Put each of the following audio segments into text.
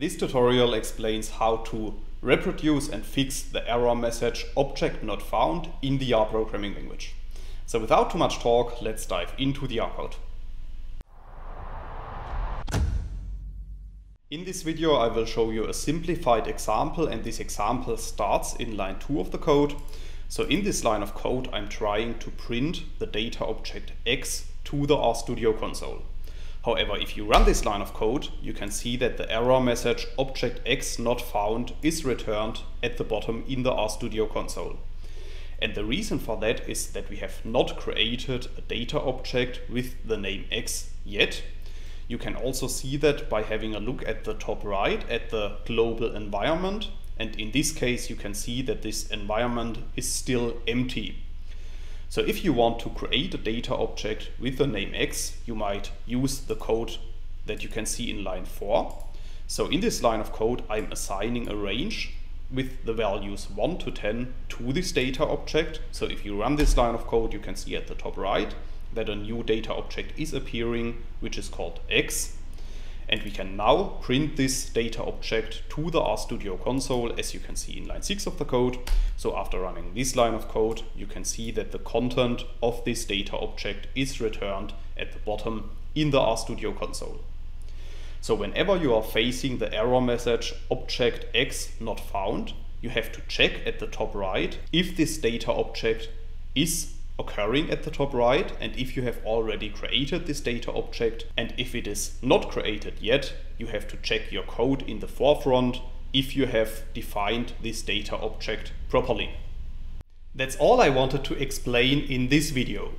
This tutorial explains how to reproduce and fix the error message "object not found" in the R programming language. So without too much talk, let's dive into the R code. In this video I will show you a simplified example, and this example starts in line 2 of the code. So in this line of code I'm trying to print the data object X to the RStudio console. However, if you run this line of code, you can see that the error message "object X not found" is returned at the bottom in the RStudio console. And the reason for that is that we have not created a data object with the name X yet. You can also see that by having a look at the top right at the global environment, and in this case you can see that this environment is still empty. So if you want to create a data object with the name X, you might use the code that you can see in line 4. So in this line of code, I'm assigning a range with the values 1 to 10 to this data object. So if you run this line of code, you can see at the top right that a new data object is appearing, which is called X. And we can now print this data object to the RStudio console, as you can see in line 6 of the code. So after running this line of code, you can see that the content of this data object is returned at the bottom in the RStudio console. So whenever you are facing the error message "object X not found", you have to check at the top right if this data object is occurring at the top right, and if you have already created this data object. And if it is not created yet, you have to check your code in the forefront if you have defined this data object properly. That's all I wanted to explain in this video.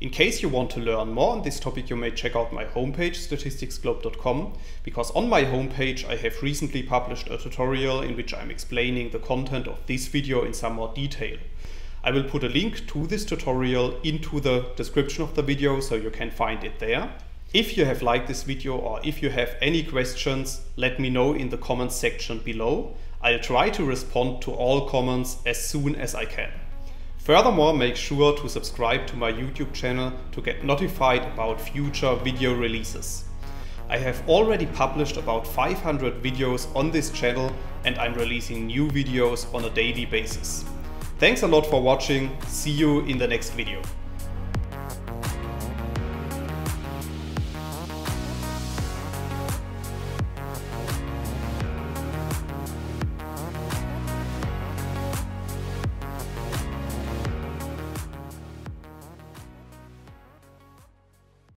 In case you want to learn more on this topic, you may check out my homepage statisticsglobe.com, because on my homepage I have recently published a tutorial in which I'm explaining the content of this video in some more detail. I will put a link to this tutorial into the description of the video, so you can find it there. If you have liked this video, or if you have any questions, let me know in the comments section below. I'll try to respond to all comments as soon as I can. Furthermore, make sure to subscribe to my YouTube channel to get notified about future video releases. I have already published about 500 videos on this channel, and I'm releasing new videos on a daily basis. Thanks a lot for watching. See you in the next video.